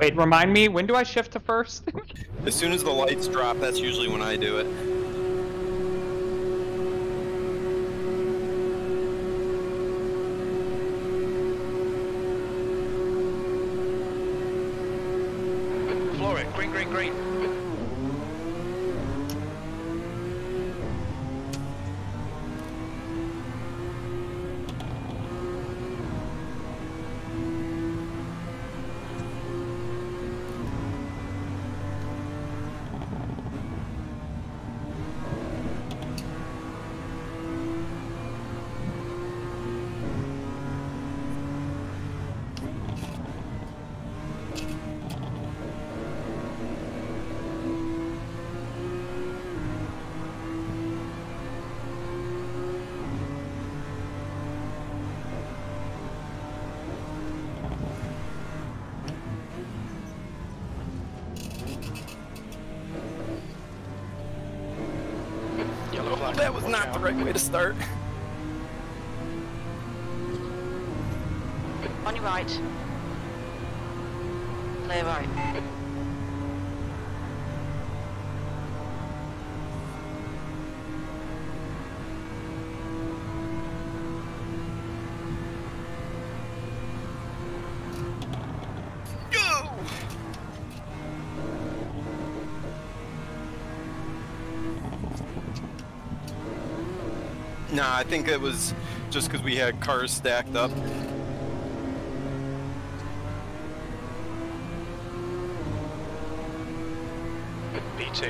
Wait, remind me, when do I shift to first? As soon as the lights drop, that's usually when I do it. Floor it, green, green, green. That was not the right way to start. On your right. Clear right. Nah, I think it was just because we had cars stacked up. B2.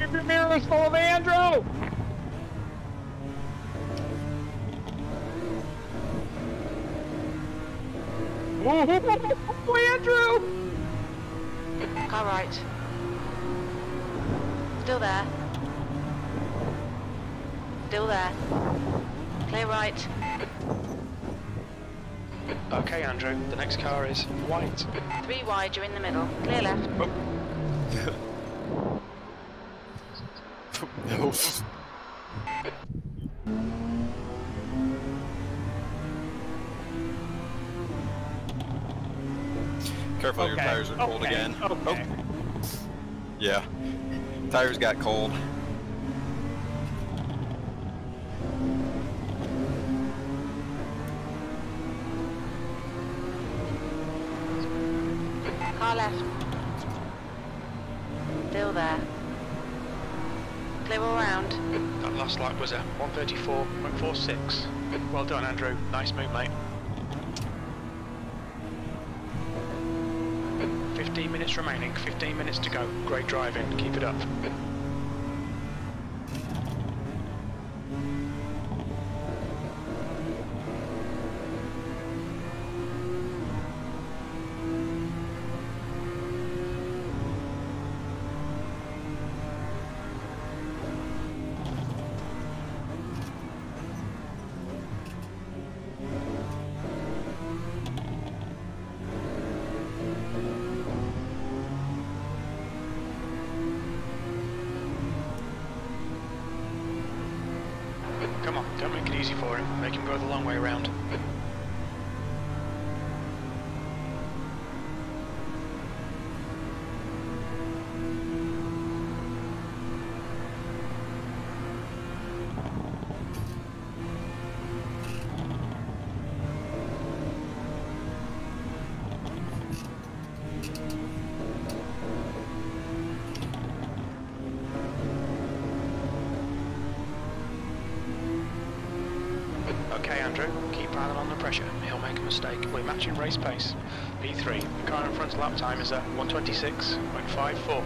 Keep your mirrors full of Andrew! Andrew! All right. Still there. Still there. Clear right. Okay, Andrew, the next car is white. Three wide, you're in the middle. Clear left. Oh. No. Careful, okay. Your tires are cold again. Okay. Oh. Yeah, tires got cold. Car left. Still there. Clear all round. That last lap was a 1:34.46. Well done, Andrew. Nice move, mate. 15 minutes remaining. 15 minutes to go. Great driving. Keep it up. Come on, don't make it easy for him. Make him go the long way around. Okay, Andrew, keep piling on the pressure. He'll make a mistake. We're matching race pace. P3. The car in front's lap time is at 1:26.54.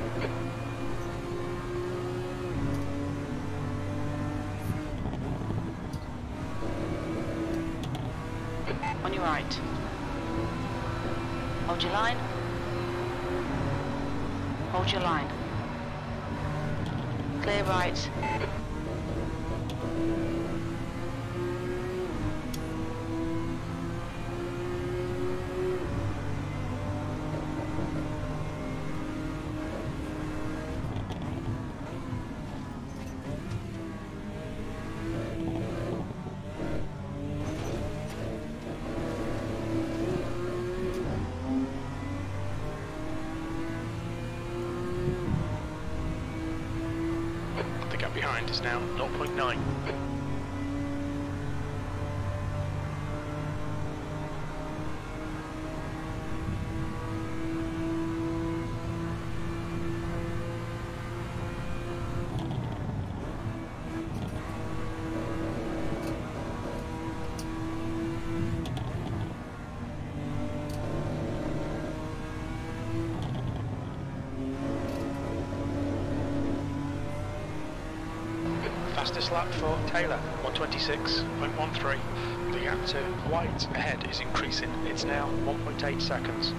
On your right. Hold your line. Hold your line. Clear right. The gap behind is now 0.9. Fastest lap for Taylor, 1:26.13. The gap to White ahead is increasing. It's now 1.8 seconds.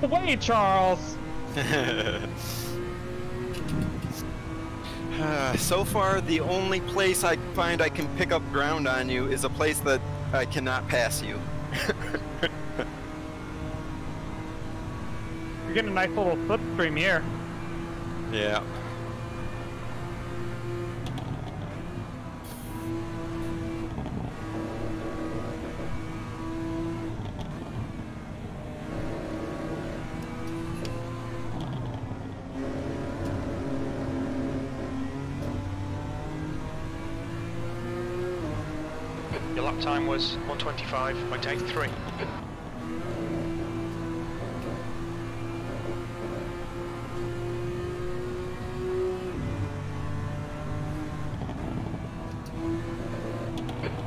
The way, Charles. So far, the only place I find I can pick up ground on you is a place that I cannot pass you. You're getting a nice little slipstream here. Yeah. Your lap time was 1:25.83.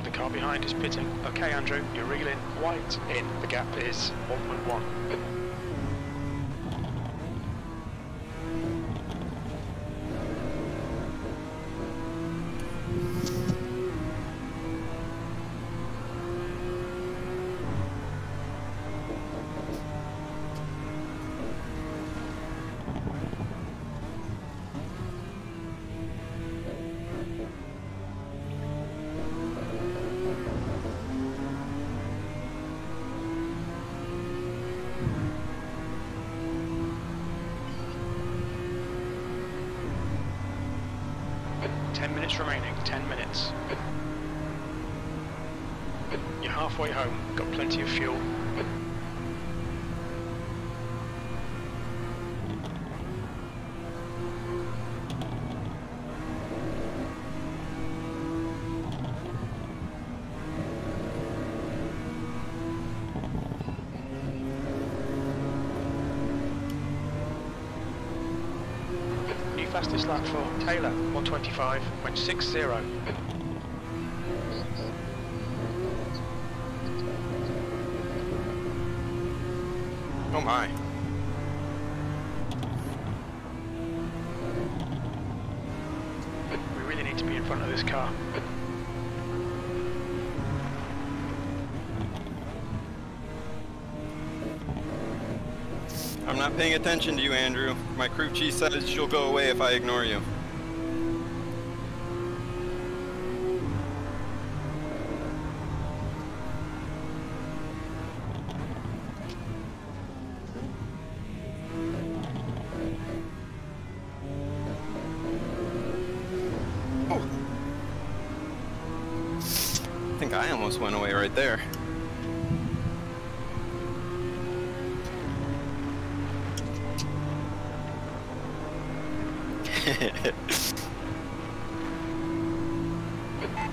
The car behind is pitting. Okay, Andrew, you're reeling. White in. The gap is 1.1. Remaining, 10 minutes. You're halfway home, got plenty of fuel. Fastest lap for Taylor, 1:25.60. Oh my. We really need to be in front of this car. I'm not paying attention to you, Andrew. My crew chief says she'll go away if I ignore you. Oh. I think I almost went away right there.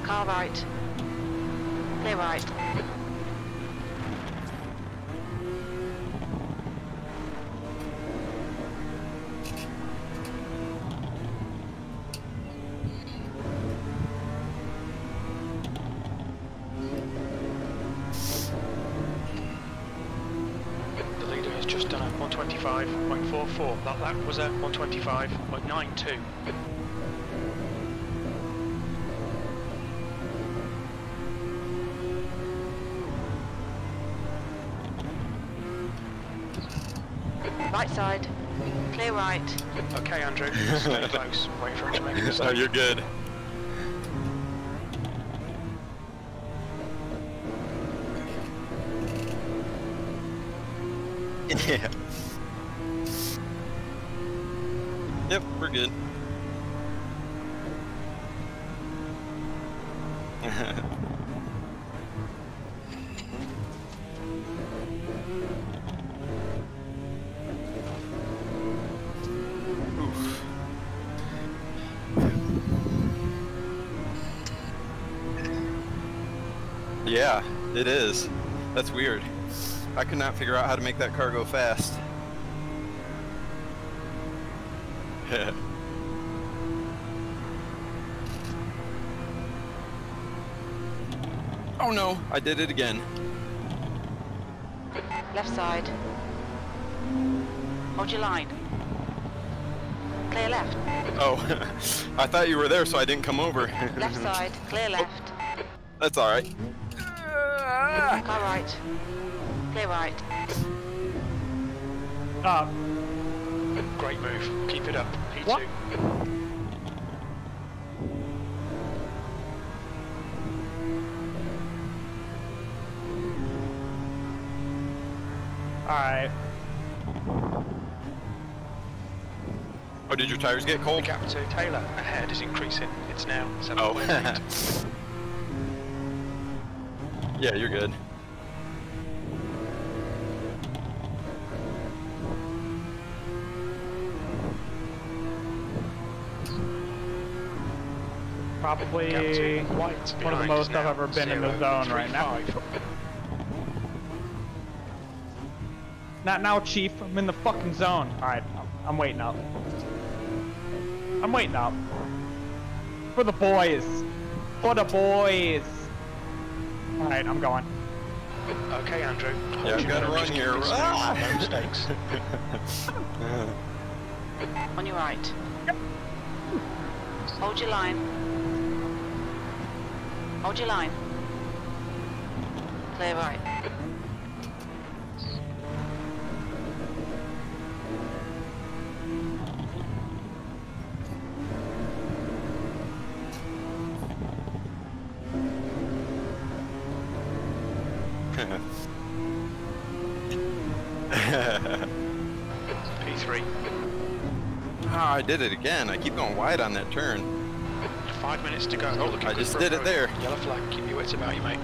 Car right. Clear right. The leader has just done a 1:25.44. That lap was at 1:25.92. Right side. Clear right. Okay, Andrew. Stay close. Wait for him to make a mistake. Oh, you're good. Yeah. Yep, we're good. Yeah, it is. That's weird. I could not figure out how to make that car go fast. Oh no, I did it again. Left side. Hold your line. Clear left. Oh, I thought you were there, so I didn't come over. Left side, clear left. Oh, that's all right. Car right. Clear right. Up. Great move. Keep it up. P2. What? Alright. Oh, did your tires get cold? Cap to Taylor. Ahead is increasing. It's now 7.8. Yeah, you're good. Probably one of the most I've ever been in the zone right now. Not now, Chief. I'm in the fucking zone. Alright, I'm waiting up. I'm waiting up. For the boys. For the boys. Alright, I'm going. Okay, Andrew. Yeah, you gotta run here. No mistakes. On your right. Yep. Hold your line. Hold your line. Clear right. P3. Oh, I did it again. I keep going wide on that turn. 5 minutes to go. Oh, I just did it there. Yellow flag, keep your wits about you, mate.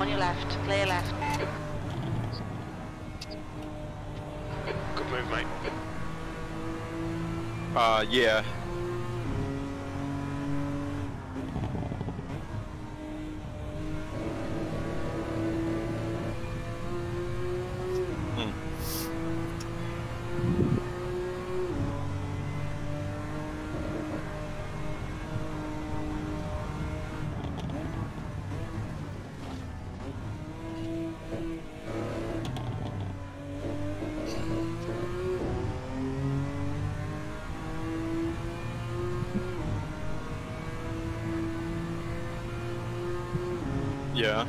On your left, clear left. Good move, mate. Yeah. Yeah.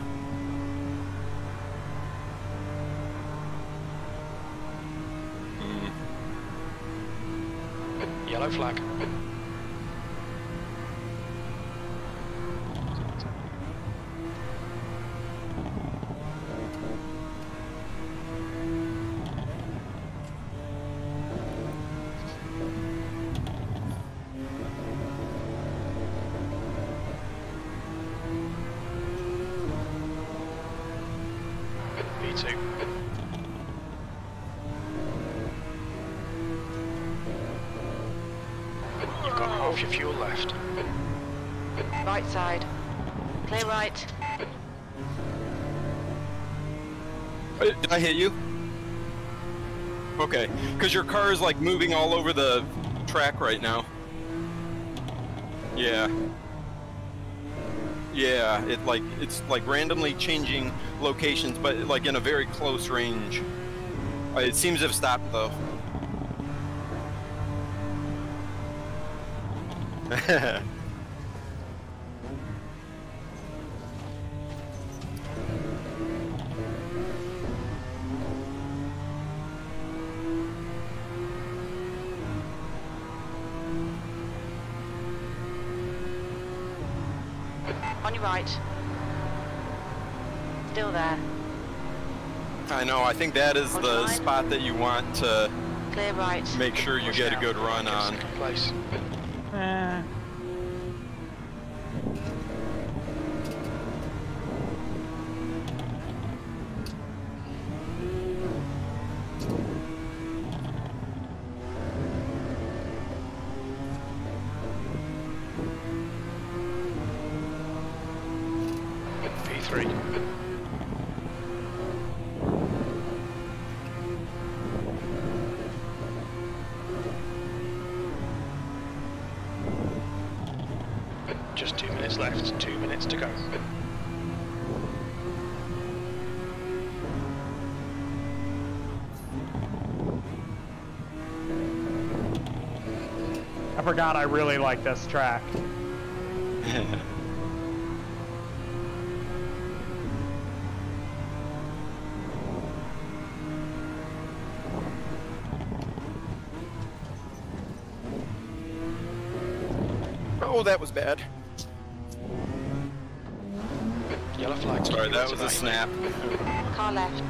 Mm. Yellow flag. Your fuel left. Right side. Clear right. Did I hit you? Okay, because your car is like moving all over the track right now. Yeah. Yeah, it's like randomly changing locations, but like in a very close range. It seems to have stopped though. slightly right. Still there. I know, I think that is the spot that you want to clear right. Make sure you get a good run on. Just 2 minutes left, 2 minutes to go. I forgot I really like this track. Oh, that was bad. Yellow flag. Sorry, that was a snap. Car left.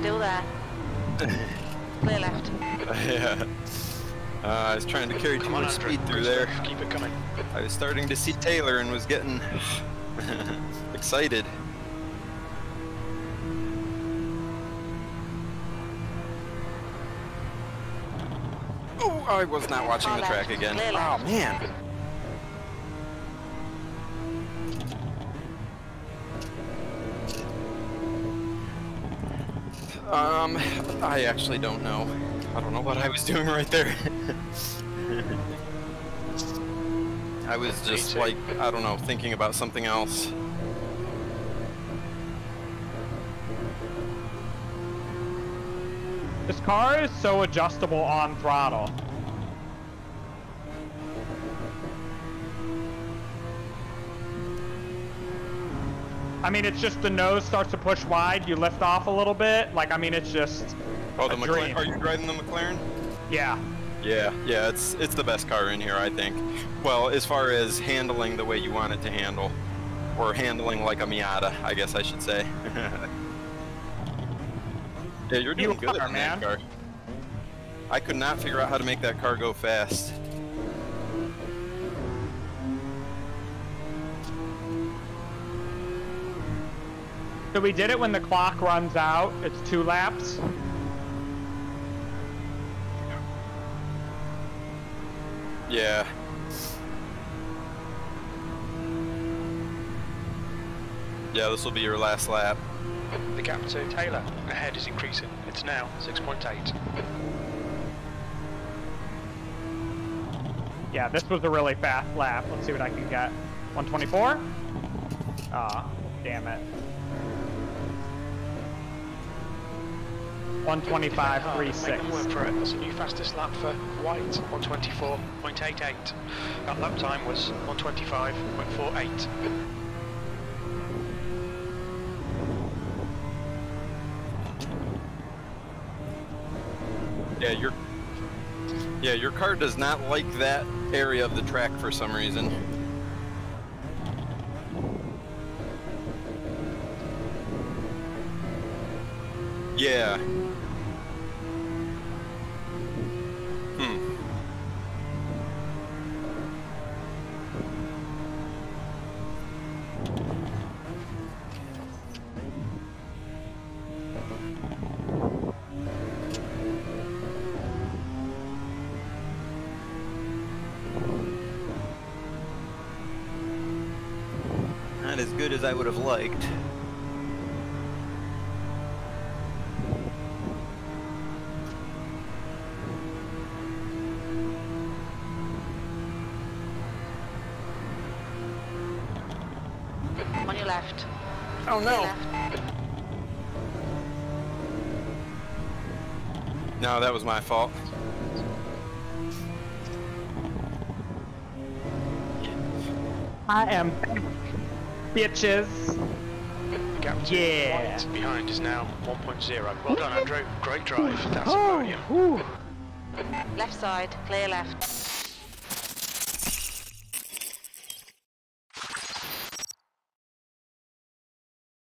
Still there. Clear left. Yeah. I was trying to carry too much speed through there. Keep it coming. I was starting to see Taylor and was getting excited. Oh, I was not watching the track again. Oh, man. I actually don't know. I don't know what I was doing right there. I was just like, I don't know, thinking about something else. This car is so adjustable on throttle. I mean, it's just the nose starts to push wide, you lift off a little bit. Like, I mean, it's just oh, the McLaren. Are you driving the McLaren? Yeah. Yeah, it's the best car in here, I think. Well, as far as handling the way you want it to handle, or handling like a Miata, I guess I should say. Yeah, you're doing good at that car. I could not figure out how to make that car go fast. So we did it when the clock runs out. It's 2 laps. Yeah. Yeah, this will be your last lap. The gap to Taylor ahead is increasing. It's now 6.8. Yeah, this was a really fast lap. Let's see what I can get. 124? Ah, damn it. 125.36. Make for it. That's a new fastest lap for White, 124.88. That lap time was 125.48. Yeah, your car does not like that area of the track for some reason. Yeah. Not as good as I would have liked. On your left. Oh no! Left. No, that was my fault. I am back, bitches. Yeah. Behind is now 1.0. Well done, Andrew. Great drive. That's a podium. Left side, clear left.